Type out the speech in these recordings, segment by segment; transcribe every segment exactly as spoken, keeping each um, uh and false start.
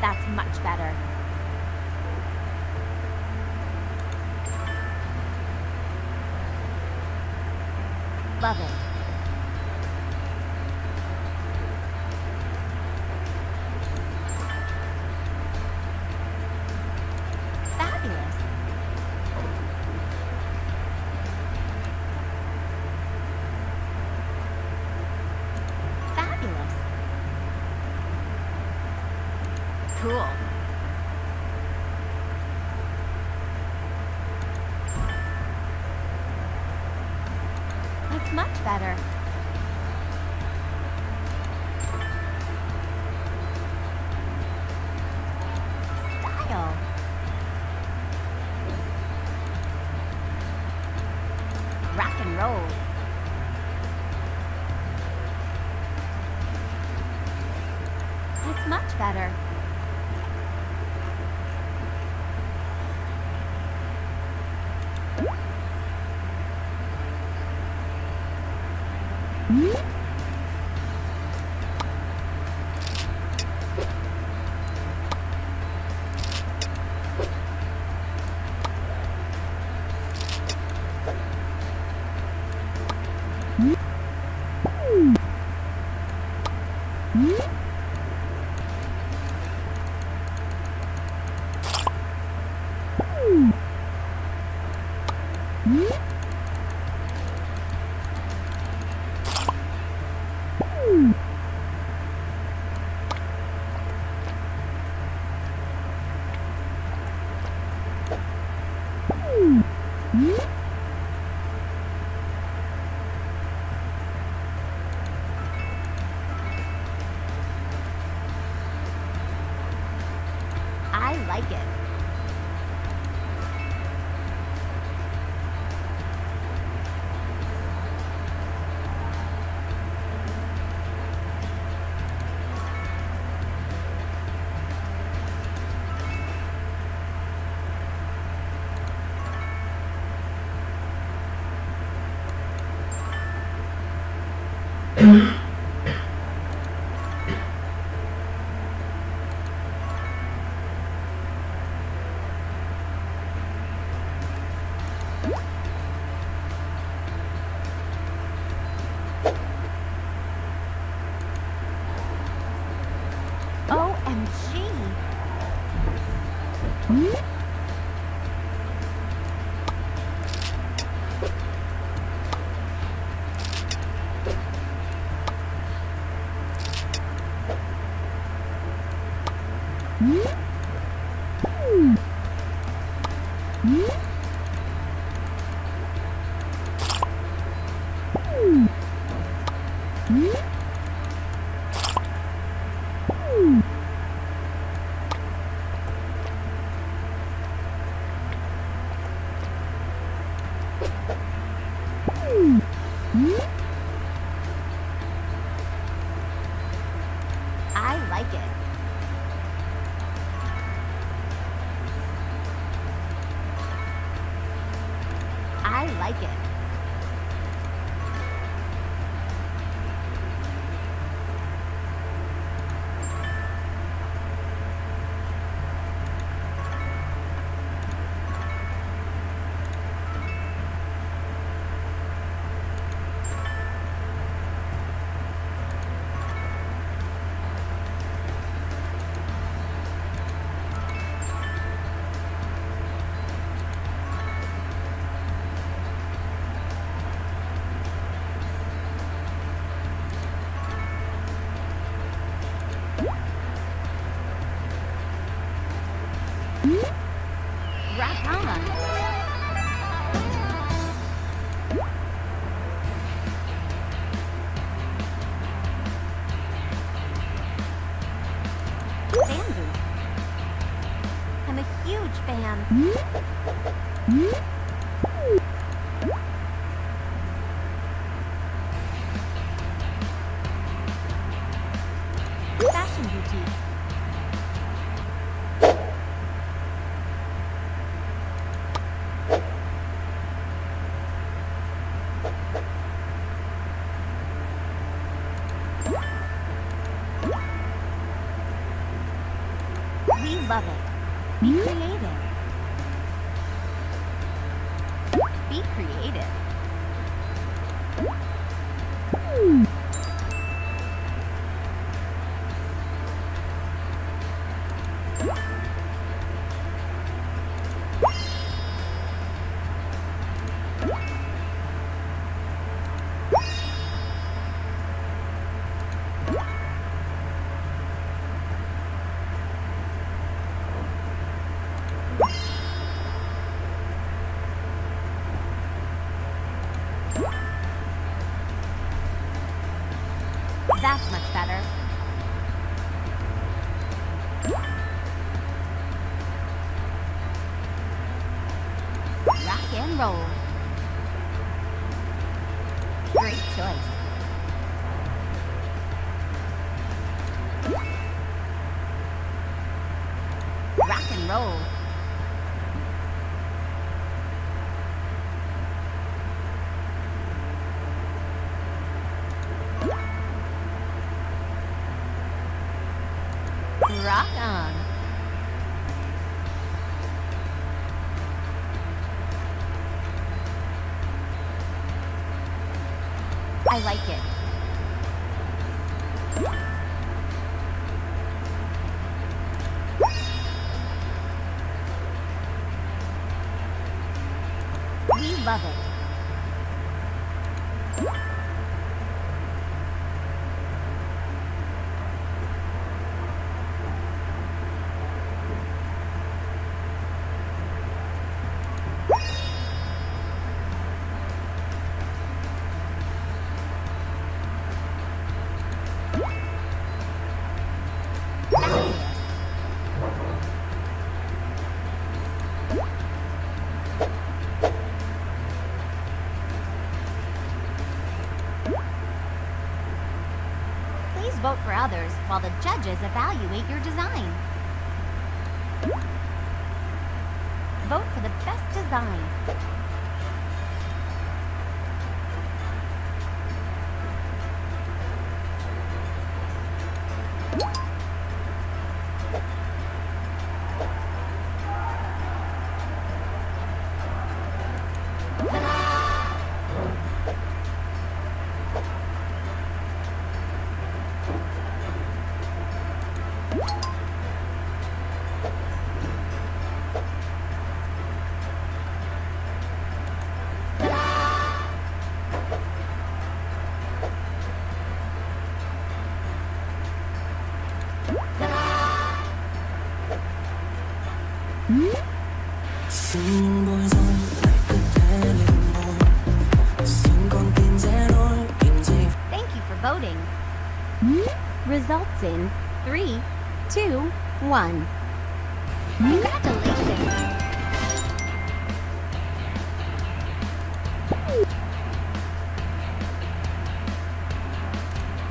That's much better. Love it. Fabulous. Fabulous. Cool. That's much better. Style. Rock and roll. That's much better. I like it. Like it. Love it. Be creative. Be creative. Hmm. That's much better. Rock and roll. Great choice. Rock and roll. Rock on. I like it. We love it. Vote for others while the judges evaluate your design. Vote for the best design. Singing goes on like a cannonball. Sing con quince hoy, quince. Thank you for voting. Results in three, two, one. Congratulations.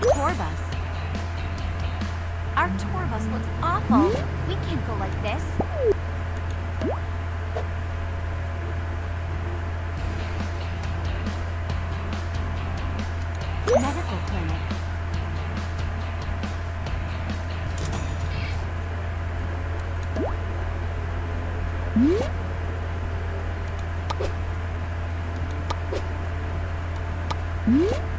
Tour bus. Our tour bus looks awful. We can't go like this. Medical clinic. Hmm? Hmm?